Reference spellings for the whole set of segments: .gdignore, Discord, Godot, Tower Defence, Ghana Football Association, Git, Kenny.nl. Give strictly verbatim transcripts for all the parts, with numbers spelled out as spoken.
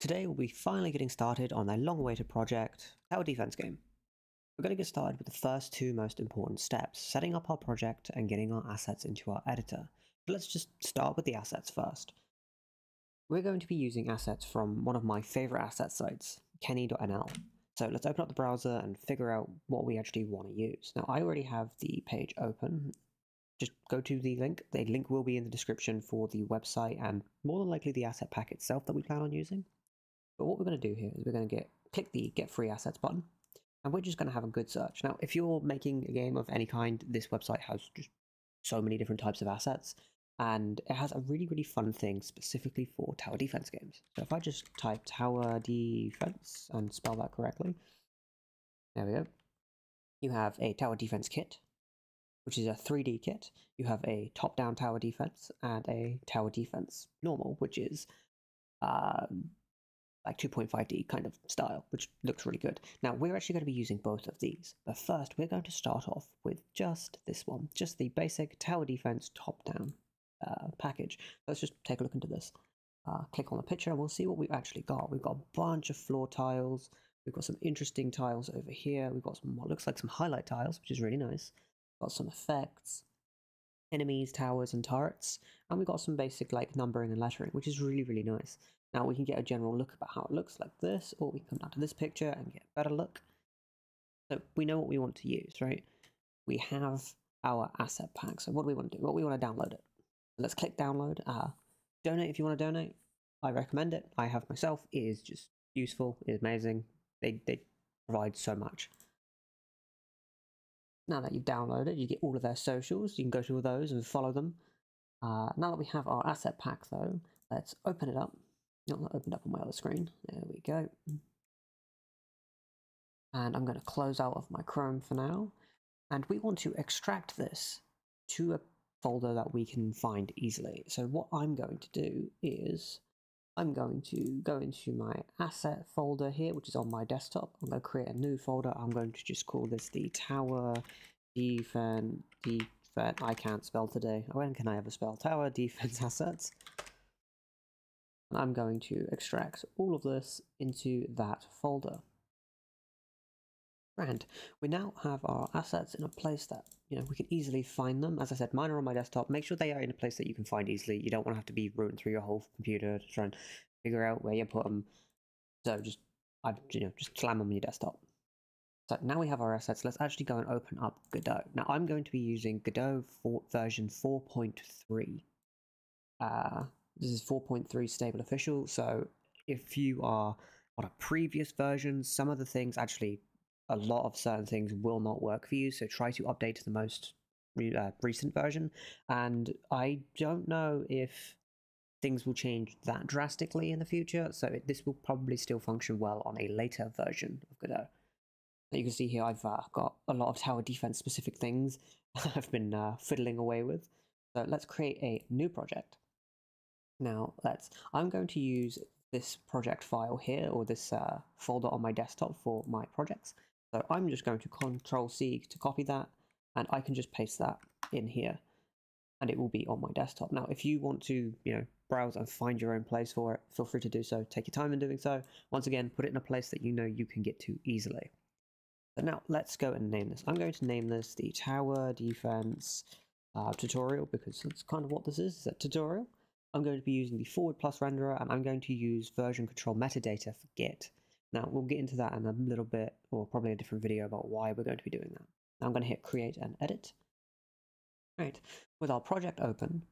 Today we'll be finally getting started on their long-awaited project, Tower Defence game. We're going to get started with the first two most important steps, setting up our project and getting our assets into our editor. But let's just start with the assets first. We're going to be using assets from one of my favourite asset sites, Kenny dot N L. So let's open up the browser and figure out what we actually want to use. Now I already have the page open. Just go to the link. The link will be in the description for the website and more than likely the asset pack itself that we plan on using. But what we're going to do here is we're going to get click the Get Free Assets button, and we're just going to have a good search. Now, if you're making a game of any kind, this website has just so many different types of assets, and it has a really, really fun thing specifically for tower defense games. So if I just type tower defense and spell that correctly, there we go. You have a tower defense kit, which is a three D kit. You have a top-down tower defense and a tower defense normal, which is uh, like two point five D kind of style, which looks really good. Now, we're actually going to be using both of these, but first we're going to start off with just this one, just the basic tower defense top-down uh, package. Let's just take a look into this. Uh, click on the picture and we'll see what we've actually got. We've got a bunch of floor tiles, we've got some interesting tiles over here, we've got some what looks like some highlight tiles, which is really nice. Got some effects, enemies, towers, and turrets, and we got some basic like numbering and lettering, which is really, really nice. Now we can get a general look about how it looks like this, or we can come down to this picture and get a better look. So we know what we want to use, right? We have our asset pack. So what do we want to do? Well, we want to download it. Let's click download. Uh, donate if you want to donate. I recommend it. I have myself. It is just useful. It is amazing. They, they provide so much. Now that you've downloaded, you get all of their socials. You can go to all those and follow them. Uh, now that we have our asset pack, though, let's open it up. Not that opened up on my other screen. There we go. And I'm going to close out of my Chrome for now. And we want to extract this to a folder that we can find easily. So what I'm going to do is I'm going to go into my asset folder here, which is on my desktop. I'm going to create a new folder. I'm going to just call this the Tower Defense. Defense. I can't spell today. When can I ever spell? Tower Defense Assets. And I'm going to extract all of this into that folder. And we now have our assets in a place that, you know, we can easily find them. As I said, mine are on my desktop. Make sure they are in a place that you can find easily. You don't want to have to be rooting through your whole computer to try and figure out where you put them. So just, I, you know, just slam them on your desktop. So now we have our assets. Let's actually go and open up Godot. Now I'm going to be using Godot for version four point three. Uh, this is four point three stable official. So if you are on a previous version, some of the things actually... a lot of certain things will not work for you, so try to update to the most re uh, recent version. And I don't know if things will change that drastically in the future, so it, this will probably still function well on a later version of Godot. Now you can see here I've uh, got a lot of tower defense specific things I've been uh, fiddling away with. So let's create a new project. Now let's, I'm going to use this project file here, or this uh, folder on my desktop for my projects. So I'm just going to control C to copy that, and I can just paste that in here, and it will be on my desktop. Now, if you want to, you know, browse and find your own place for it, feel free to do so. Take your time in doing so. Once again, put it in a place that you know you can get to easily. But now let's go and name this. I'm going to name this the Tower Defense uh, Tutorial, because that's kind of what this is, it's a tutorial. I'm going to be using the forward plus renderer, and I'm going to use version control metadata for Git. Now, we'll get into that in a little bit, or probably a different video about why we're going to be doing that. Now I'm going to hit create and edit. Right, with our project open,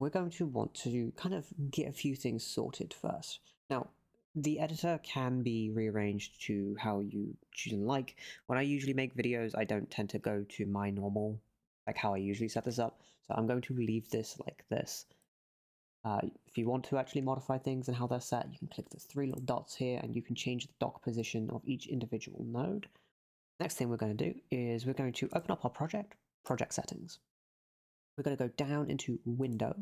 we're going to want to kind of get a few things sorted first. Now, the editor can be rearranged to how you choose and like. When I usually make videos, I don't tend to go to my normal, like how I usually set this up. So I'm going to leave this like this. Uh, if you want to actually modify things and how they're set, you can click the three little dots here and you can change the dock position of each individual node. Next thing we're going to do is we're going to open up our project, project settings. We're going to go down into window,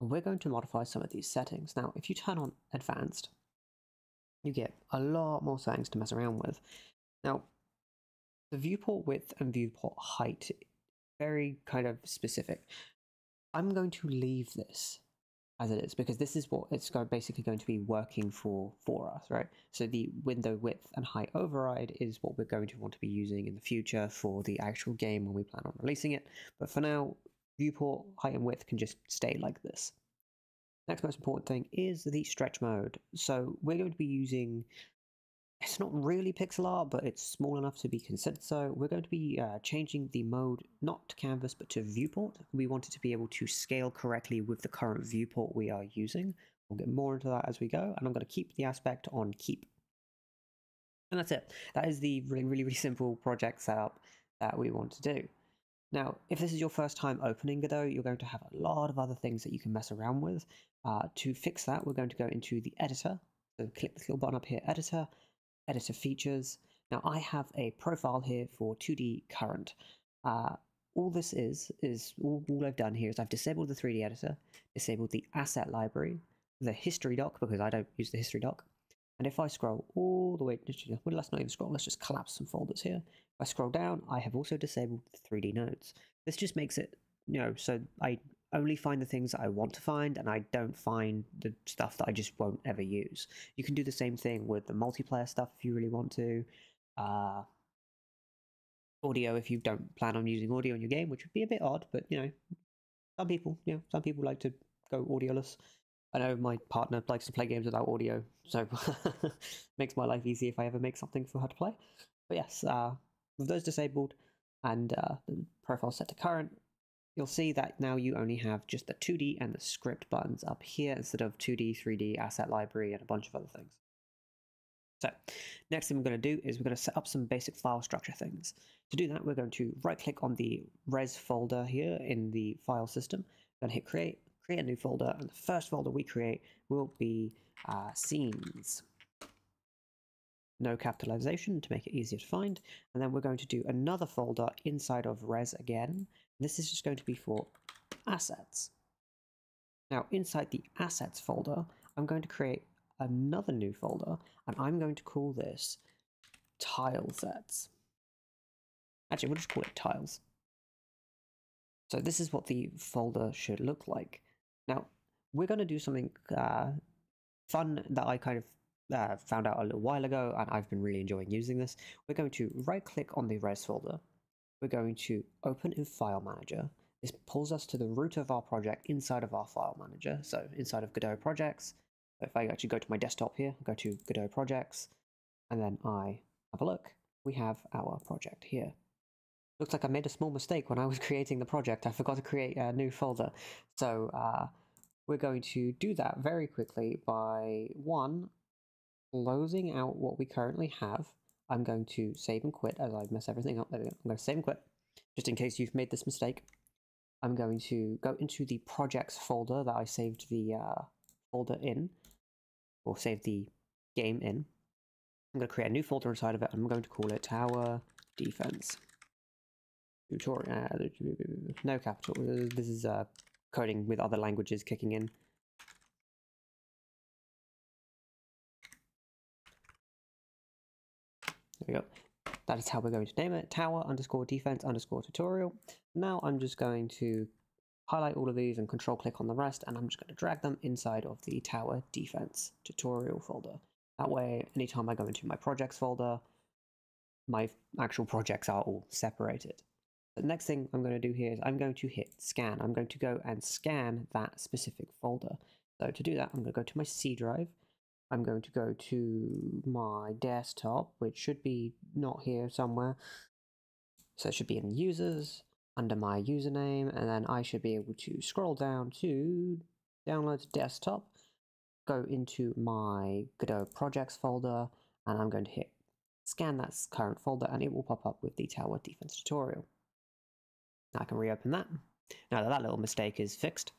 and we're going to modify some of these settings. Now, if you turn on advanced, you get a lot more settings to mess around with. Now, the viewport width and viewport height, very kind of specific. I'm going to leave this as it is, because this is what it's basically going to be working for for us, right? So the window width and height override is what we're going to want to be using in the future for the actual game when we plan on releasing it. But for now, viewport height and width can just stay like this. Next most important thing is the stretch mode. So we're going to be using, it's not really pixel art, but it's small enough to be considered. So we're going to be uh, changing the mode not to canvas, but to viewport. We want it to be able to scale correctly with the current viewport we are using. We'll get more into that as we go, and I'm going to keep the aspect on keep. And that's it. That is the really, really, really simple project setup that we want to do. Now, if this is your first time opening Godot, you're going to have a lot of other things that you can mess around with. Uh, to fix that, we're going to go into the editor. So click this little button up here, editor, editor features. Now I have a profile here for two D current. Uh, all this is, is all, all I've done here is I've disabled the three D editor, disabled the asset library, the history doc, because I don't use the history doc. And if I scroll all the way, well, let's not even scroll, let's just collapse some folders here. If I scroll down, I have also disabled the three D nodes. This just makes it, you know, so I only find the things that I want to find, and I don't find the stuff that I just won't ever use. You can do the same thing with the multiplayer stuff if you really want to. Uh, audio if you don't plan on using audio in your game, which would be a bit odd, but, you know, some people, you know, some people like to go audioless. I know my partner likes to play games without audio, so makes my life easy if I ever make something for her to play. But yes, uh, with those disabled and uh, the profile set to current, you'll see that now you only have just the two D and the script buttons up here instead of two D, three D, asset library, and a bunch of other things. So next thing we're going to do is we're going to set up some basic file structure things. To do that, we're going to right click on the res folder here in the file system, then hit create. Create a new folder, and the first folder we create will be uh, scenes. No capitalization to make it easier to find. And then we're going to do another folder inside of res again. This is just going to be for assets. Now inside the assets folder, I'm going to create another new folder, and I'm going to call this tile sets. Actually, we'll just call it tiles. So this is what the folder should look like. Now, we're going to do something uh, fun that I kind of uh, found out a little while ago, and I've been really enjoying using this. We're going to right-click on the res folder. We're going to open in File Manager. This pulls us to the root of our project inside of our File Manager, so inside of Godot Projects. If I actually go to my desktop here, go to Godot Projects, and then I have a look, we have our project here. Looks like I made a small mistake when I was creating the project. I forgot to create a new folder. So uh, we're going to do that very quickly by, one, closing out what we currently have. I'm going to save and quit as I mess everything up. I'm going to save and quit, just in case you've made this mistake. I'm going to go into the projects folder that I saved the uh, folder in, or saved the game in. I'm going to create a new folder inside of it. I'm going to call it Tower Defence. Tutorial, uh, no capital. This is uh, coding with other languages kicking in. There we go. That is how we're going to name it. Tower underscore defense underscore tutorial. Now I'm just going to highlight all of these and control click on the rest, and I'm just going to drag them inside of the Tower Defense tutorial folder. That way, anytime I go into my projects folder, my actual projects are all separated. The next thing I'm going to do here is I'm going to hit scan. I'm going to go and scan that specific folder. So to do that, I'm going to go to my C drive. I'm going to go to my desktop, which should be not here somewhere. So it should be in users, under my username, and then I should be able to scroll down to download to desktop, go into my Godot projects folder, and I'm going to hit scan that current folder, and it will pop up with the Tower Defense tutorial. I can reopen that. Now that that little mistake is fixed.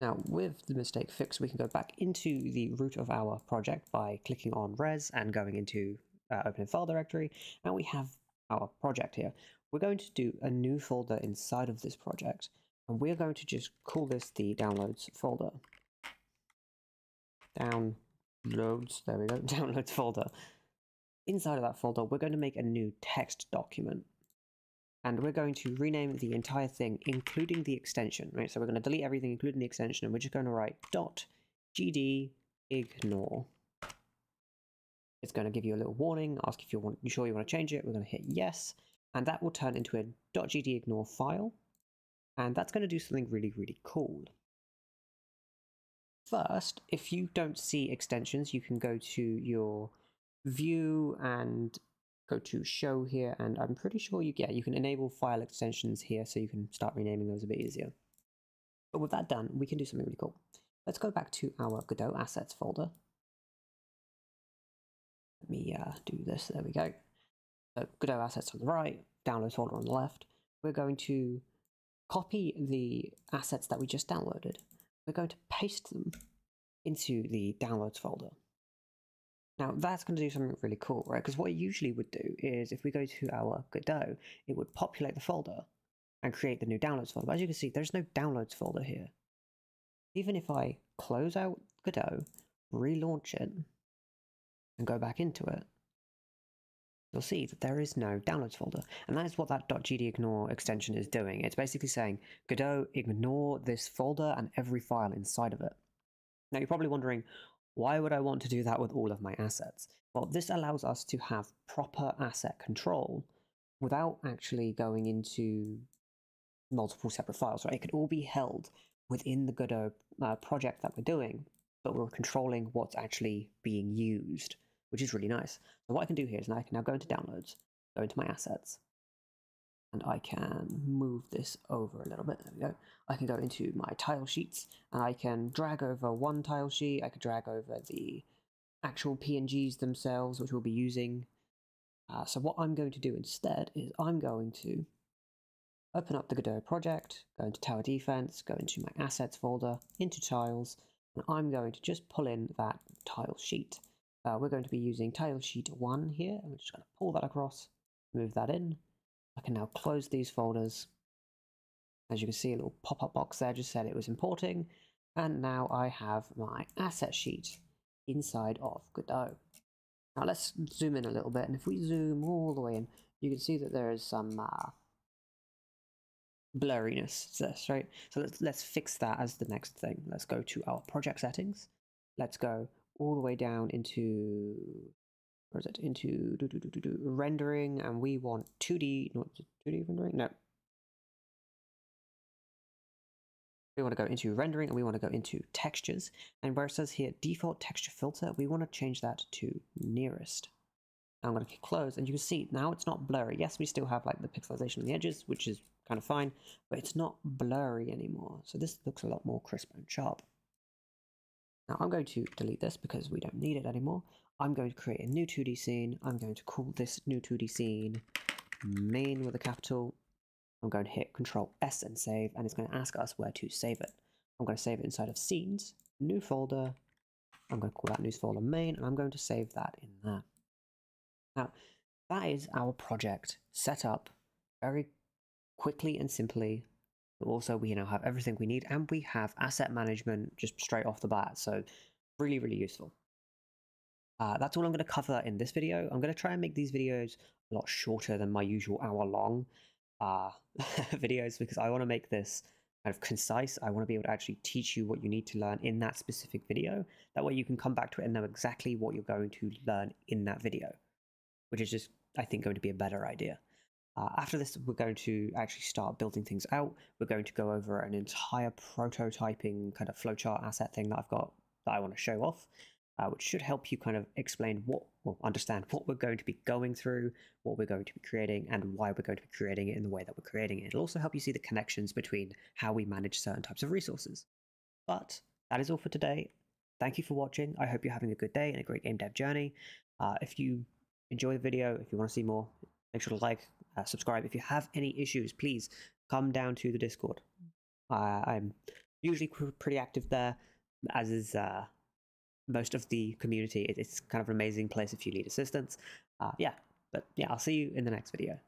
Now with the mistake fixed, we can go back into the root of our project by clicking on res and going into uh, open file directory, and we have our project here. We're going to do a new folder inside of this project, and we're going to just call this the downloads folder. Downloads, there we go, downloads folder. Inside of that folder, we're going to make a new text document. and we're going to rename the entire thing, including the extension, right? So we're going to delete everything, including the extension, and we're just going to write dot gd ignore. It's going to give you a little warning, ask if you want, you sure you want to change it. We're going to hit yes, and that will turn into a .gd ignore file, and that's going to do something really, really cool. First, if you don't see extensions, you can go to your view and go to show here, and I'm pretty sure you get yeah, you can enable file extensions here, so you can start renaming those a bit easier. But with that done, we can do something really cool. Let's go back to our Godot assets folder. Let me uh, do this. There we go. So Godot assets on the right, downloads folder on the left. We're going to copy the assets that we just downloaded. We're going to paste them into the downloads folder. Now that's going to do something really cool, right? Because what it usually would do is if we go to our Godot, it would populate the folder and create the new downloads folder. But as you can see, there's no downloads folder here. Even if I close out Godot, relaunch it, and go back into it, you'll see that there is no downloads folder. And that is what that .gdignore extension is doing. It's basically saying, Godot, ignore this folder and every file inside of it. Now you're probably wondering, why would I want to do that with all of my assets? Well, this allows us to have proper asset control without actually going into multiple separate files, right? It could all be held within the Godot uh, project that we're doing, but we're controlling what's actually being used, which is really nice. So what I can do here is I can now go into downloads, go into my assets, and I can move this over a little bit. There we go. I can go into my tile sheets, and I can drag over one tile sheet. I could drag over the actual P N Gs themselves, which we'll be using. Uh, so what I'm going to do instead is I'm going to open up the Godot project, go into Tower Defense, go into my assets folder, into tiles, and I'm going to just pull in that tile sheet. Uh, we're going to be using tile sheet one here. I'm just going to pull that across, move that in. I can now close these folders. As you can see, a little pop-up box there just said it was importing, and now I have my asset sheet inside of Godot. Now let's zoom in a little bit, and if we zoom all the way in, you can see that there is some uh, blurriness to this, right? So let's, let's fix that as the next thing. Let's go to our project settings. Let's go all the way down into, where is it? Into do, do, do, do, do, rendering, and we want two D, not two D rendering? No. We want to go into rendering, and we want to go into textures. And where it says here, default texture filter, we want to change that to nearest. I'm going to click close, and you can see now it's not blurry. Yes, we still have like the pixelization on the edges, which is kind of fine, but it's not blurry anymore. So this looks a lot more crisp and sharp. Now I'm going to delete this because we don't need it anymore. I'm going to create a new two D scene. I'm going to call this new two D scene main with a capital. I'm going to hit Control S and save, and it's going to ask us where to save it. I'm going to save it inside of scenes, new folder. I'm going to call that new folder main, and I'm going to save that in there. Now, that is our project set up very quickly and simply. But also, we now have everything we need, and we have asset management just straight off the bat. So really, really useful. Uh, that's all I'm going to cover in this video. I'm going to try and make these videos a lot shorter than my usual hour-long uh, videos, because I want to make this kind of concise. I want to be able to actually teach you what you need to learn in that specific video. That way you can come back to it and know exactly what you're going to learn in that video, which is just, I think, going to be a better idea. Uh, after this, we're going to actually start building things out. We're going to go over an entire prototyping kind of flowchart asset thing that I've got that I want to show off, uh, which should help you kind of explain what, or understand what we're going to be going through, what we're going to be creating, and why we're going to be creating it in the way that we're creating it. It'll also help you see the connections between how we manage certain types of resources. But that is all for today. Thank you for watching. I hope you're having a good day and a great game dev journey. Uh, if you enjoy the video, if you want to see more, make sure to like, uh, subscribe. If you have any issues, please come down to the Discord. Uh, I'm usually pretty active there, as is uh, most of the community. It's kind of an amazing place if you need assistance. Uh, yeah, but yeah, I'll see you in the next video.